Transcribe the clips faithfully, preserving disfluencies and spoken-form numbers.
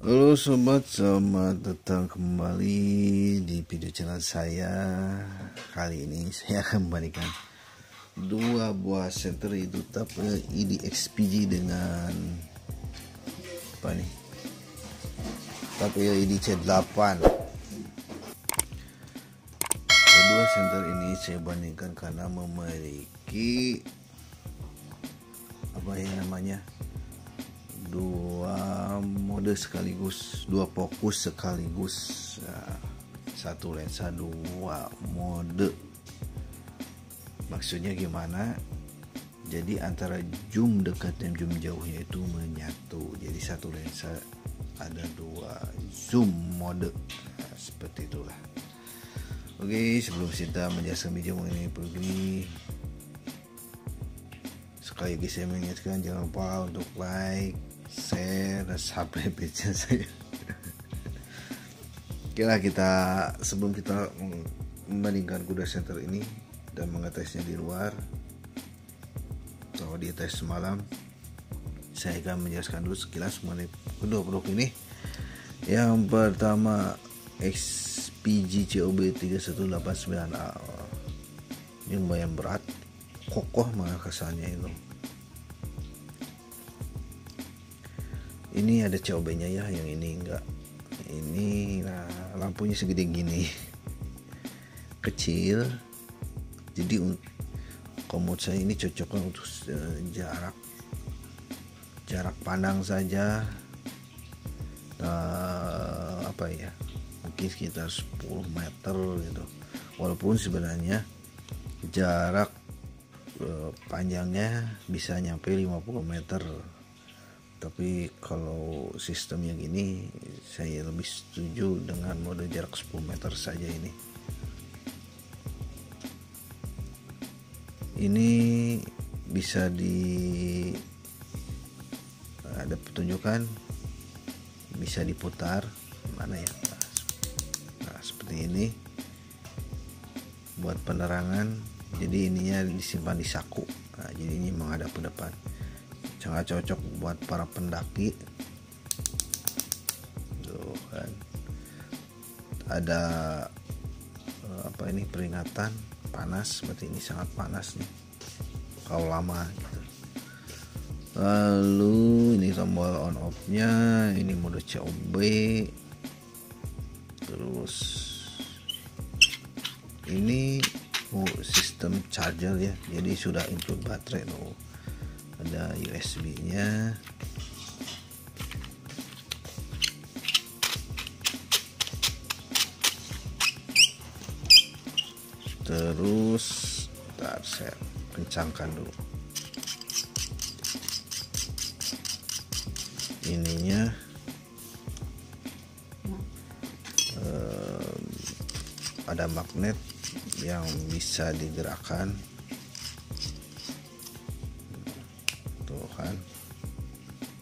Halo sobat, selamat datang kembali di video channel saya. Kali ini saya akan membandingkan dua buah senter itu tapi ini X P G dengan apa nih? Tapi ini C delapan. Kedua senter ini saya bandingkan karena memiliki apa ya namanya? dua mode sekaligus, dua fokus sekaligus, satu lensa dua mode. Maksudnya gimana? Jadi antara zoom dekat dan zoom jauhnya itu menyatu. Jadi satu lensa ada dua zoom mode, nah, seperti itulah. Oke, sebelum kita menjelaskan video mengenai pergi, sekali lagi saya mengingatkan jangan lupa untuk like, share, dan subscribe channel saya. Oke lah, kita sebelum kita membandingkan kuda senter ini dan mengetesnya di luar atau di tes semalam, saya akan menjelaskan dulu sekilas mengenai kedua produk ini. Yang pertama X P G C O B tiga satu delapan sembilan A. Ini lumayan berat, kokoh malah kesannya itu. Ini ada C O B nya ya, yang ini enggak. Ini nah, lampunya segede gini, kecil. Jadi komod saya ini cocoknya untuk jarak jarak pandang saja. Nah, apa ya, mungkin sekitar sepuluh meter gitu. Walaupun sebenarnya jarak eh, panjangnya bisa nyampe lima puluh meter, tapi kalau sistem yang ini saya lebih setuju dengan mode jarak sepuluh meter saja. ini ini bisa di ada petunjukan, bisa diputar mana ya, nah seperti ini buat penerangan. Jadi ininya disimpan di saku, nah jadi ini menghadap ke depan, sangat cocok buat para pendaki tuh kan. Ada apa ini, peringatan panas, seperti ini sangat panas nih kalau lama gitu. Lalu ini tombol on off nya, ini mode C O B. Terus ini oh, sistem charger ya, jadi sudah include baterai tuh. Ada U S B nya, terus ntar saya kencangkan dulu ininya, eh, ada magnet yang bisa digerakkan.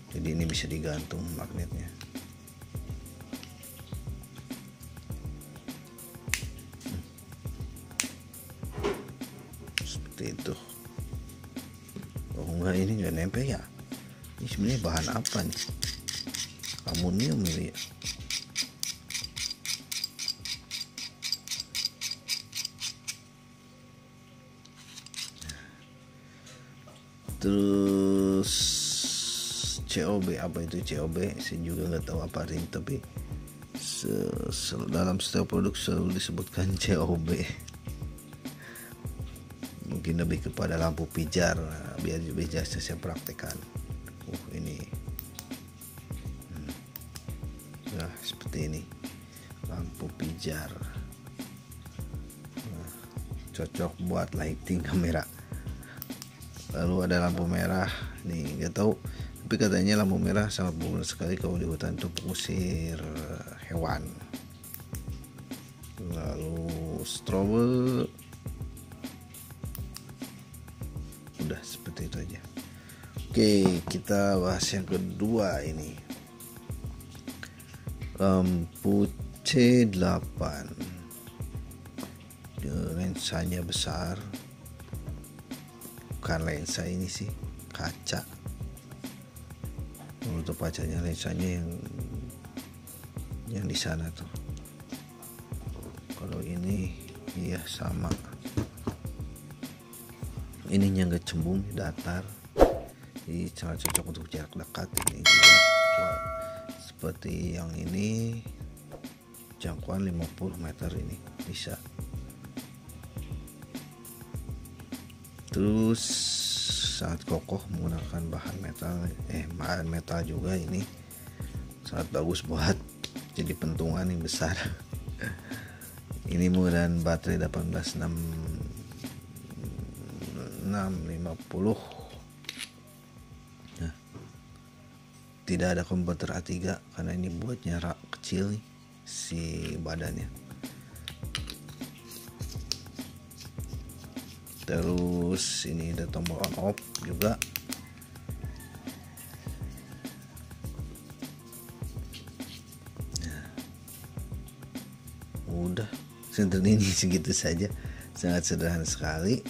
Jadi ini bisa digantung magnetnya. Hmm. Seperti itu. Oh enggak, ini enggak nempel ya. Ini sebenarnya bahan apa nih? Aluminium ini. Terus C O B, apa itu C O B? Saya juga nggak tahu apa artinya, tapi se -se dalam setiap produk selalu disebutkan C O B. Mungkin lebih kepada lampu pijar, nah, biar lebih jelas saya praktekkan. Uh, ini, hmm. Nah seperti ini, lampu pijar, nah, cocok buat lighting kamera. Lalu ada lampu merah, nih nggak tahu. Tapi katanya lampu merah sangat berguna sekali kalau di hutan untuk mengusir hewan. Lalu strobel, udah seperti itu aja. Oke, kita bahas yang kedua ini, lampu C delapan. Lensanya besar, bukan lensa ini sih, kaca. Untuk kacanya, lensanya yang yang di sana tuh. Kalau ini iya sama, ininya nggak cembung, datar, ini sangat cocok untuk jarak dekat. Ini juga seperti yang ini, jangkauan lima puluh meter ini bisa. Terus sangat kokoh menggunakan bahan metal, eh bahan metal juga ini sangat bagus buat jadi pentungan yang besar. Ini menggunakan baterai satu delapan enam enam lima nol. Nah, tidak ada komputer A tiga karena ini buatnya rak kecil nih, si badannya. Terus ini ada tombol on off juga. Nah, udah, senter ini segitu saja, sangat sederhana sekali.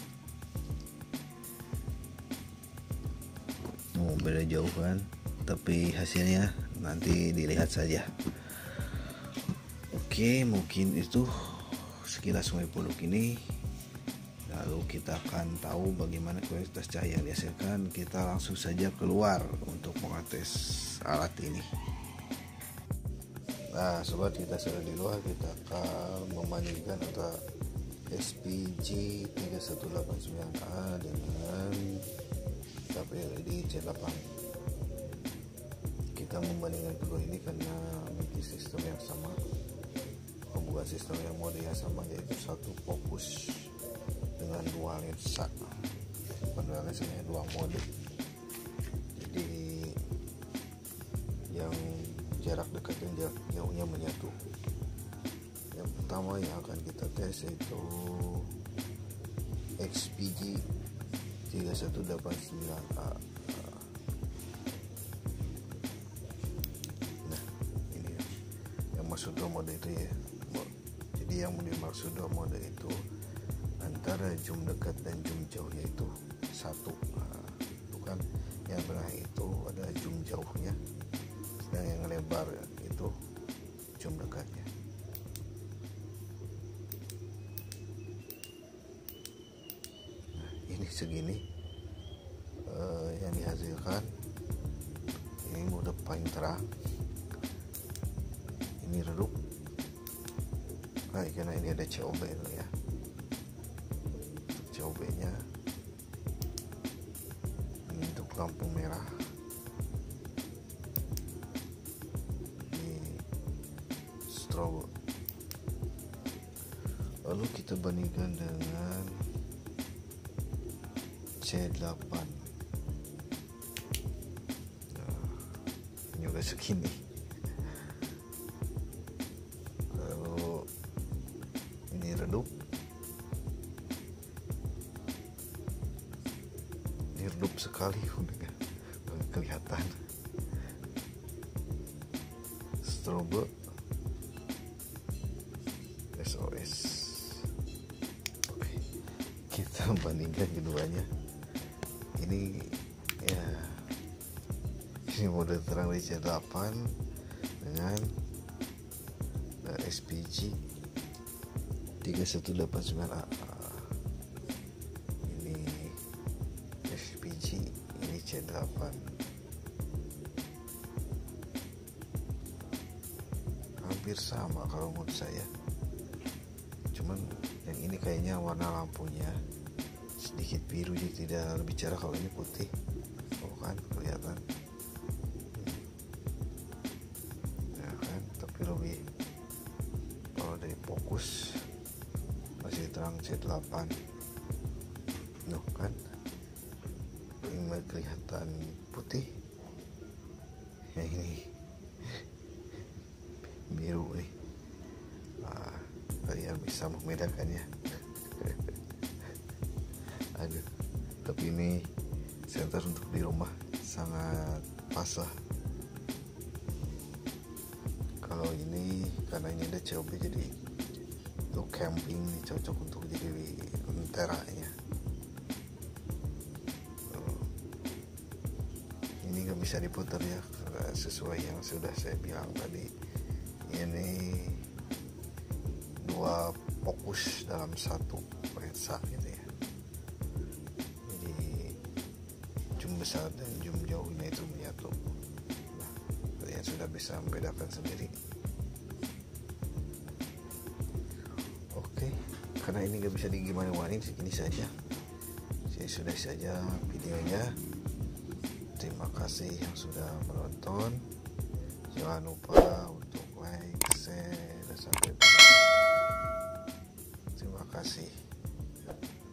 Oh, beda jauh kan, tapi hasilnya nanti dilihat saja. Oke, mungkin itu sekilas mengenai produk ini. Lalu kita akan tahu bagaimana kualitas cahaya yang dihasilkan. Kita langsung saja keluar untuk mengetes alat ini. Nah sobat, kita sudah di luar. Kita akan membandingkan antara X P G tiga satu delapan sembilan A dengan L E D C delapan. Kita membandingkan kedua ini karena memiliki sistem yang sama, pembukaan sistem yang mode yang sama, yaitu satu fokus dengan dua lensa. Pada lensanya dua mode, jadi yang jarak dekat dan jarak jauhnya menyatu. Yang pertama yang akan kita tes yaitu X P G tiga satu delapan sembilan A. Nah, ini yang maksud dua mode itu ya. Jadi yang dimaksud dua mode itu antara zoom dekat dan zoom jauh, yaitu satu. Nah, bukan yang belah itu ada zoom jauhnya, dan yang lebar itu zoom dekatnya. Segini uh, yang dihasilkan. Ini mode paling terang, ini redup. Nah, karena ini ada C O B itu ya, C O B nya ini untuk lampu merah, ini strobo. Lalu kita bandingkan dengan C delapan. Nah, ini udah segini. Lalu ini redup, ini redup sekali, udah kelihatan strobe, S O S. Oke, kita bandingkan keduanya. Ini ya, ini mode terang di C delapan dengan uh, X P G tiga satu delapan sembilan A. Ini X P G, ini C delapan. Hampir sama kalau menurut saya, cuman yang ini kayaknya warna lampunya sedikit biru, jadi tidak berbicara. Kalau ini putih, oh kan kelihatan ya kan, tapi lebih kalau dari fokus masih terang C delapan tuh kan, ini kelihatan putih ya, ini biru nih. Nah, kalian bisa membedakannya. Aduh, tapi ini senter untuk di rumah sangat pas lah. Kalau ini karena ini ada C O B, jadi untuk camping ini cocok untuk jadi lenteranya. Ini nggak bisa diputar ya, sesuai yang sudah saya bilang tadi, ini dua fokus dalam satu headset gitu ya. Jadi zoom besar dan zoom jauhnya itu menyatu. Nah, kalian sudah bisa membedakan sendiri. Oke, karena ini nggak bisa digimana-gimain, ini saja. Jadi sudah saja videonya. Terima kasih yang sudah menonton. Jangan lupa untuk like, share, dan subscribe. Terima kasih.